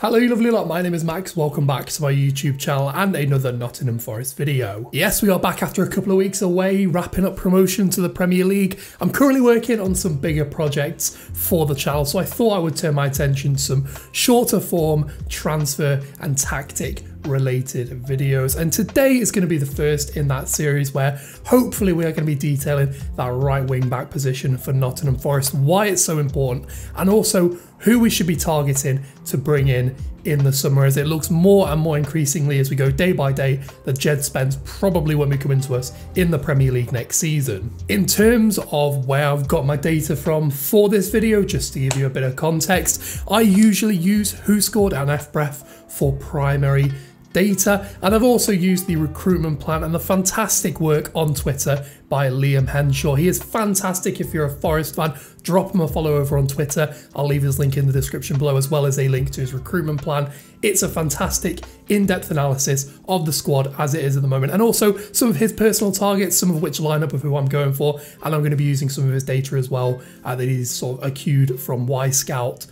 Hello you lovely lot, my name is Max, welcome back to my YouTube channel and another Nottingham Forest video. Yes, we are back after a couple of weeks away, wrapping up promotion to the Premier League. I'm currently working on some bigger projects for the channel, so I thought I would turn my attention to some shorter form transfer and tactic related videos, and today is going to be the first in that series where hopefully we are going to be detailing that right wing back position for Nottingham Forest, why it's so important, and also who we should be targeting to bring in the summer, as it looks more and more increasingly as we go day by day that Jed Spence probably won't be coming to us in the Premier League next season. In terms of where I've got my data from for this video, just to give you a bit of context, I usually use WhoScored and Fbref for primary data, and I've also used the recruitment plan and the fantastic work on Twitter by Liam Henshaw. He is fantastic. If you're a Forest fan, drop him a follow over on Twitter. I'll leave his link in the description below, as well as a link to his recruitment plan. It's a fantastic in-depth analysis of the squad as it is at the moment, and also some of his personal targets, some of which line up with who I'm going for, and I'm going to be using some of his data as well that he's sort of accrued from Y Scout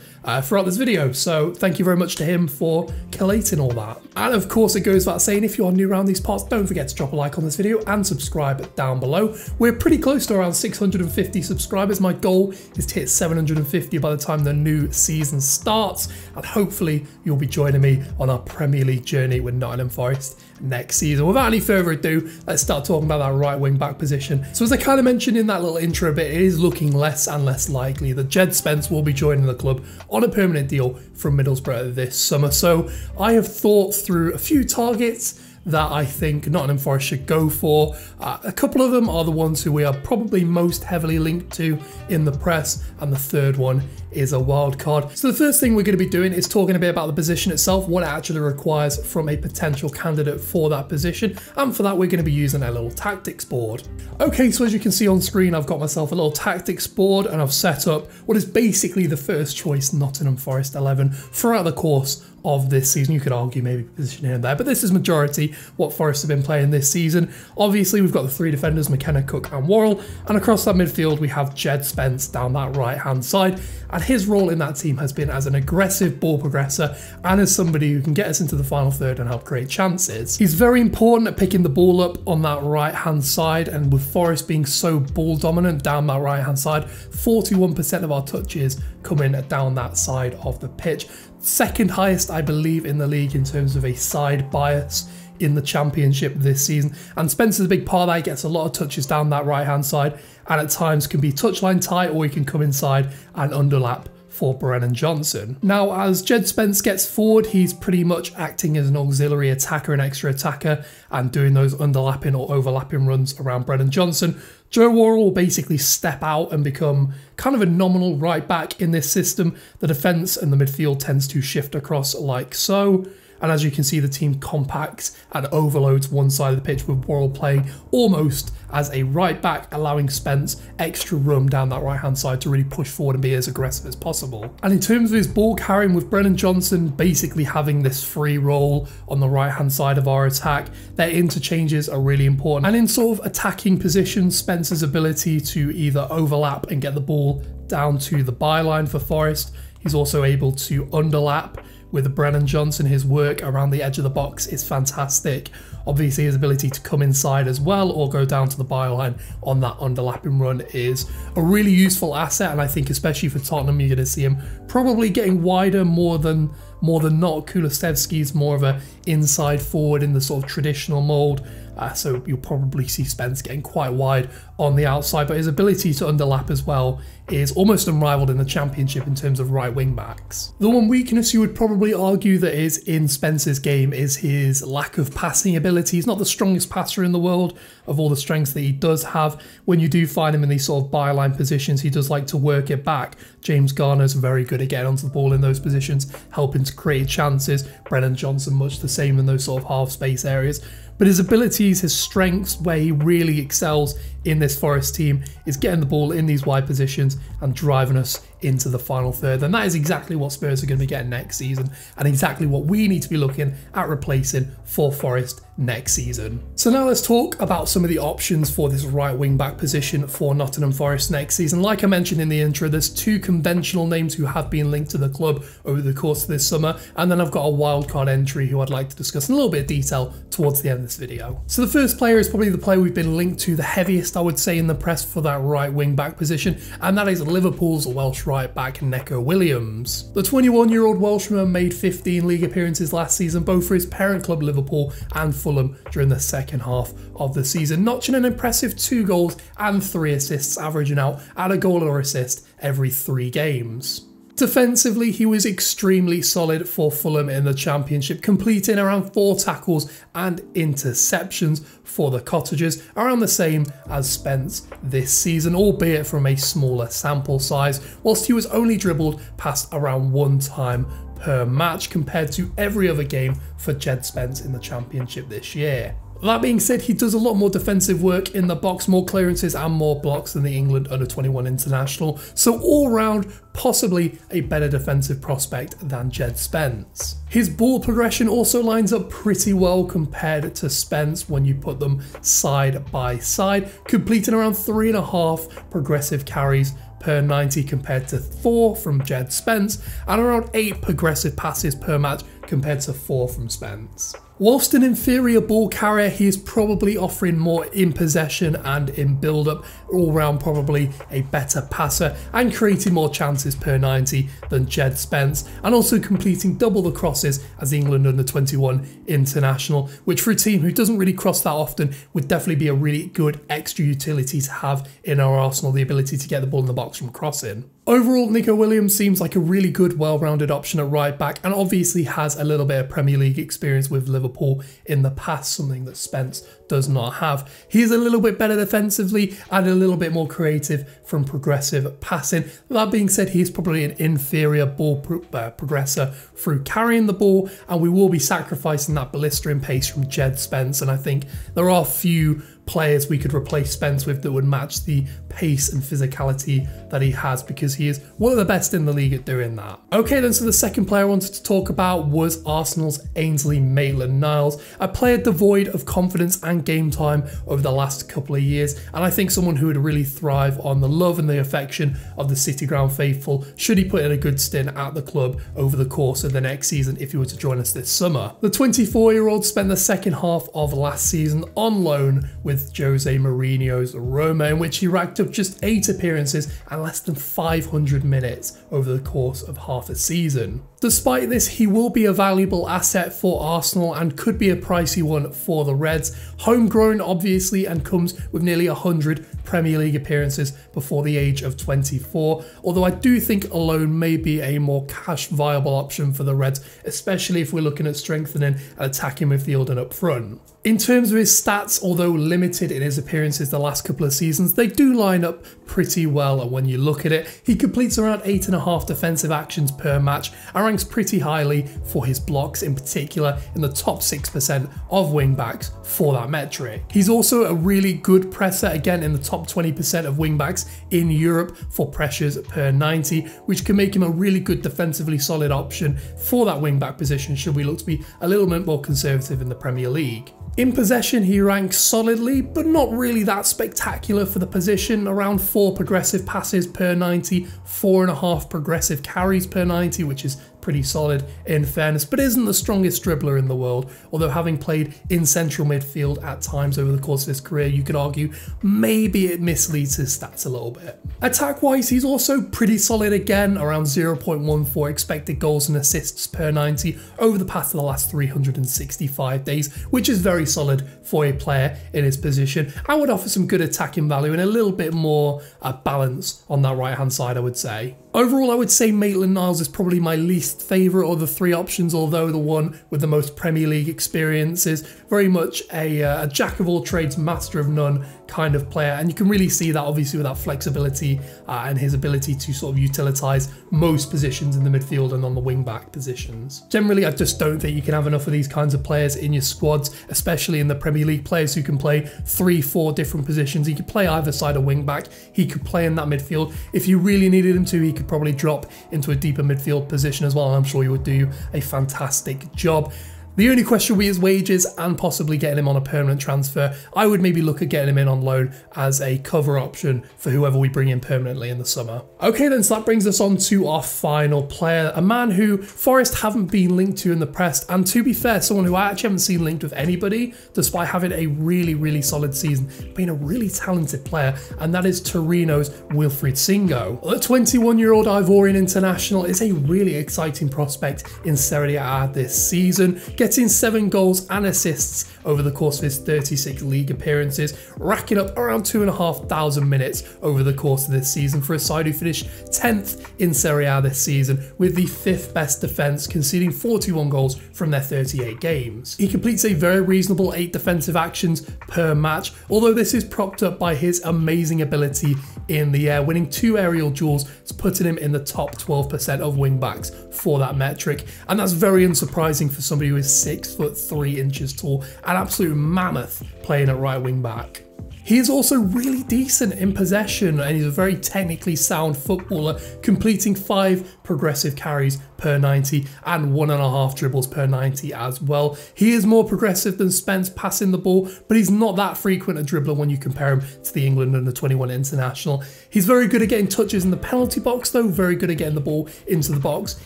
throughout this video. So thank you very much to him for collating all that. And of course it goes without saying, if you are new around these parts, don't forget to drop a like on this video and subscribe down below. We're pretty close to around 650 subscribers. My goal is to hit 750 by the time the new season starts, and hopefully you'll be joining me on our Premier League journey with Nottingham Forest next season. Without any further ado, let's start talking about that right wing back position. So as I kind of mentioned in that little intro bit, it is looking less and less likely that Jed Spence will be joining the club on a permanent deal from Middlesbrough this summer. So I have thought through a few targets that I think Nottingham Forest should go for. A couple of them are the ones who we are probably most heavily linked to in the press, and the third one is a wild card. So the first thing we're going to be doing is talking a bit about the position itself, what it actually requires from a potential candidate for that position, and for that we're going to be using a little tactics board. Okay, so as you can see on screen, I've got myself a little tactics board, and I've set up what is basically the first choice Nottingham Forest 11 throughout the course of this season. You could argue maybe position here and there, but this is majority what Forest have been playing this season. Obviously we've got the three defenders, McKenna, Cook and Worrell, and across that midfield we have Jed Spence down that right hand side, and his role in that team has been as an aggressive ball progressor and as somebody who can get us into the final third and help create chances. He's very important at picking the ball up on that right hand side, and with Forest being so ball dominant down that right hand side, 41% of our touches come in down that side of the pitch. Second highest, I believe, in the league in terms of a side bias in the Championship this season, and Spence is a big part of that. He gets a lot of touches down that right hand side, and at times can be touchline tight, or he can come inside and underlap for Brennan Johnson. Now, as Jed Spence gets forward, he's pretty much acting as an auxiliary attacker, an extra attacker, and doing those underlapping or overlapping runs around Brennan Johnson. Joe Worrell will basically step out and become kind of a nominal right back in this system. The defence and the midfield tends to shift across like so. And as you can see, the team compacts and overloads one side of the pitch, with Worrell playing almost as a right back, allowing Spence extra room down that right hand side to really push forward and be as aggressive as possible. And in terms of his ball carrying, with Brennan Johnson basically having this free role on the right hand side of our attack, their interchanges are really important. And in sort of attacking positions, Spence's ability to either overlap and get the ball down to the byline for Forest, he's also able to underlap with Brennan Johnson. His work around the edge of the box is fantastic. Obviously his ability to come inside as well, or go down to the byline on that underlapping run, is a really useful asset, and I think especially for Tottenham you're going to see him probably getting wider more than not. Kulusevski's more of an inside forward in the sort of traditional mould, so you'll probably see Spence getting quite wide on the outside, but his ability to underlap as well is almost unrivaled in the Championship in terms of right wing backs. The one weakness you would probably argue that is in Spence's game is his lack of passing ability. He's not the strongest passer in the world. Of all the strengths that he does have, when you do find him in these sort of byline positions, he does like to work it back. James Garner's very good at getting onto the ball in those positions, helping to create chances. Brennan Johnson much the same in those sort of half space areas. But his abilities, his strengths, where he really excels in this Forest team is getting the ball in these wide positions and driving us into the final third. And that is exactly what Spurs are going to be getting next season, and exactly what we need to be looking at replacing for Forest next season. So now let's talk about some of the options for this right wing back position for Nottingham Forest next season. Like I mentioned in the intro, there's two conventional names who have been linked to the club over the course of this summer, and then I've got a wildcard entry who I'd like to discuss in a little bit of detail towards the end of this video. So the first player is probably the player we've been linked to the heaviest, I would say, in the press for that right wing back position, and that is Liverpool's Welsh right back Neco Williams. The 21-year-old Welshman made 15 league appearances last season, both for his parent club Liverpool and Fulham during the second half of the season, notching an impressive 2 goals and 3 assists, averaging out at a goal or assist every 3 games. Defensively, he was extremely solid for Fulham in the Championship, completing around 4 tackles and interceptions for the Cottagers, around the same as Spence this season, albeit from a smaller sample size, whilst he was only dribbled past around 1 time per match compared to every other game for Jed Spence in the Championship this year. That being said, he does a lot more defensive work in the box, more clearances and more blocks than the England Under-21 international, so all round, possibly a better defensive prospect than Jed Spence. His ball progression also lines up pretty well compared to Spence when you put them side by side, completing around 3.5 progressive carries per 90 compared to 4 from Jed Spence, and around 8 progressive passes per match compared to 4 from Spence. Whilst an inferior ball carrier, he is probably offering more in possession and in build-up, all round probably a better passer and creating more chances per 90 than Jed Spence, and also completing double the crosses as England Under-21 international, which for a team who doesn't really cross that often would definitely be a really good extra utility to have in our arsenal, the ability to get the ball in the box from crossing. Overall, Neco Williams seems like a really good, well-rounded option at right back, and obviously has a little bit of Premier League experience with Liverpool in the past, something that Spence does not have. He is a little bit better defensively and a little bit more creative from progressive passing. That being said, he is probably an inferior ball progressor through carrying the ball, and we will be sacrificing that blistering pace from Jed Spence, and I think there are few players we could replace Spence with that would match the pace and physicality that he has, because he is one of the best in the league at doing that. Okay then, so the second player I wanted to talk about was Arsenal's Ainsley Maitland-Niles, a player devoid of confidence and game time over the last couple of years, and I think someone who would really thrive on the love and the affection of the City Ground faithful should he put in a good stint at the club over the course of the next season if he were to join us this summer. The 24-year-old spent the second half of last season on loan with Jose Mourinho's Roma, in which he racked up just 8 appearances and less than 500 minutes over the course of half a season. Despite this, he will be a valuable asset for Arsenal and could be a pricey one for the Reds. Homegrown, obviously, and comes with nearly 100 Premier League appearances before the age of 24, although I do think a loan may be a more cash viable option for the Reds, especially if we're looking at strengthening and attacking midfield and up front. In terms of his stats, although limited in his appearances the last couple of seasons, they do line up pretty well, and when you look at it, he completes around 8.5 defensive actions per match and ranks pretty highly for his blocks, in particular in the top 6% of wing backs for that metric. He's also a really good presser, again in the top 20% of wing backs in Europe for pressures per 90, which can make him a really good defensively solid option for that wing back position should we look to be a little bit more conservative in the Premier League. In possession, he ranks solidly, but not really that spectacular for the position, around 4 progressive passes per 90, 4.5 progressive carries per 90, which is pretty solid in fairness, but isn't the strongest dribbler in the world, although having played in central midfield at times over the course of his career, you could argue maybe it misleads his stats a little bit. Attack wise, he's also pretty solid again, around 0.14 expected goals and assists per 90 over the past of the last 365 days, which is very solid for a player in his position. I would offer some good attacking value and a little bit more balance on that right hand side, I would say. Overall, I would say Maitland-Niles is probably my least favourite of the 3 options, although the one with the most Premier League experience is very much a jack of all trades, master of none kind of player, and you can really see that obviously with that flexibility and his ability to sort of utilise most positions in the midfield and on the wing back positions. Generally, I just don't think you can have enough of these kinds of players in your squads, especially in the Premier League, players who can play 3-4 different positions. He could play either side of wing back, he could play in that midfield. If you really needed him to, he could probably drop into a deeper midfield position as well, and I'm sure he would do a fantastic job. The only question would be his wages and possibly getting him on a permanent transfer. I would maybe look at getting him in on loan as a cover option for whoever we bring in permanently in the summer. Okay then, so that brings us on to our final player, a man who Forest haven't been linked to in the press, and to be fair, someone who I actually haven't seen linked with anybody, despite having a really solid season, being a really talented player, and that is Torino's Wilfried Singo. The 21-year-old Ivorian international is a really exciting prospect in Serie A this season, getting 7 goals and assists over the course of his 36 league appearances, racking up around 2,500 minutes over the course of this season for a side who finished 10th in Serie A this season with the 5th best defence, conceding 41 goals from their 38 games. He completes a very reasonable 8 defensive actions per match, although this is propped up by his amazing ability in the air, winning 2 aerial duels, putting him in the top 12% of wing backs for that metric, and that's very unsurprising for somebody who is 6'3" tall, an absolute mammoth playing at right wing back. He is also really decent in possession, and he's a very technically sound footballer, completing 5 progressive carries per 90 and 1.5 dribbles per 90 as well. He is more progressive than Spence passing the ball, but he's not that frequent a dribbler when you compare him to the England Under-21 international. He's very good at getting touches in the penalty box though, very good at getting the ball into the box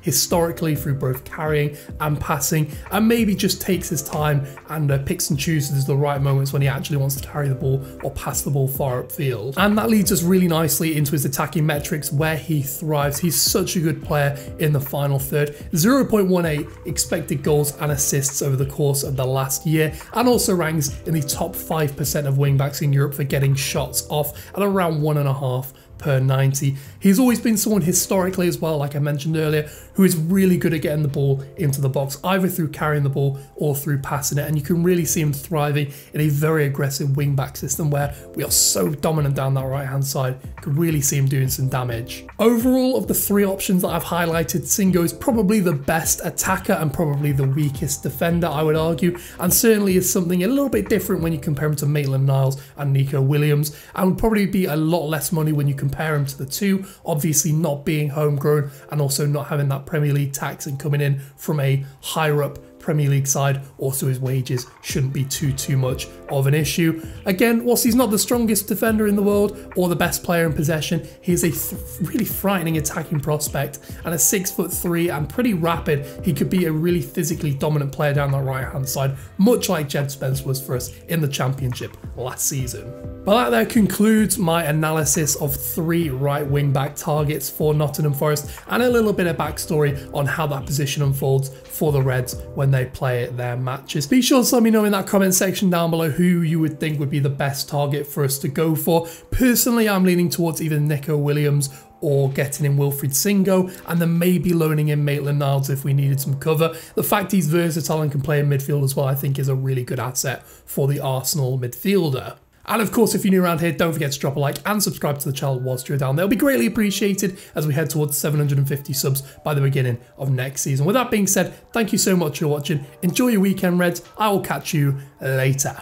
historically through both carrying and passing, and maybe just takes his time and picks and chooses the right moments when he actually wants to carry the ball or pass the ball far upfield. And that leads us really nicely into his attacking metrics where he thrives. He's such a good player in the final third. 0.18 expected goals and assists over the course of the last year, and also ranks in the top 5% of wingbacks in Europe for getting shots off at around 1.5 per 90. He's always been someone historically as well, like I mentioned earlier, who is really good at getting the ball into the box, either through carrying the ball or through passing it, and you can really see him thriving in a very aggressive wing-back system where we are so dominant down that right-hand side. You can really see him doing some damage. Overall, of the 3 options that I've highlighted, Singo is probably the best attacker and probably the weakest defender, I would argue, and certainly is something a little bit different when you compare him to Maitland-Niles and Neco Williams, and would probably be a lot less money when you compare him to the 2, obviously not being homegrown and also not having that Premier League tax and coming in from a higher up Premier League side. Also, his wages shouldn't be too much of an issue. Again, whilst he's not the strongest defender in the world or the best player in possession, he is a really frightening attacking prospect, and at 6'3" and pretty rapid, he could be a really physically dominant player down that right hand side, much like Jed Spence was for us in the Championship last season. But that there concludes my analysis of 3 right wing back targets for Nottingham Forest, and a little bit of backstory on how that position unfolds for the Reds when they play their matches. Be sure to let me know in that comment section down below who you would think would be the best target for us to go for. Personally, I'm leaning towards either Neco Williams or getting in Wilfried Singo, and then maybe loaning in Maitland-Niles if we needed some cover. The fact he's versatile and can play in midfield as well, I think is a really good asset for the Arsenal midfielder. And of course, if you're new around here, don't forget to drop a like and subscribe to the channel whilst you're down there. It'll be greatly appreciated as we head towards 750 subs by the beginning of next season. With that being said, thank you so much for watching. Enjoy your weekend, Reds. I will catch you later.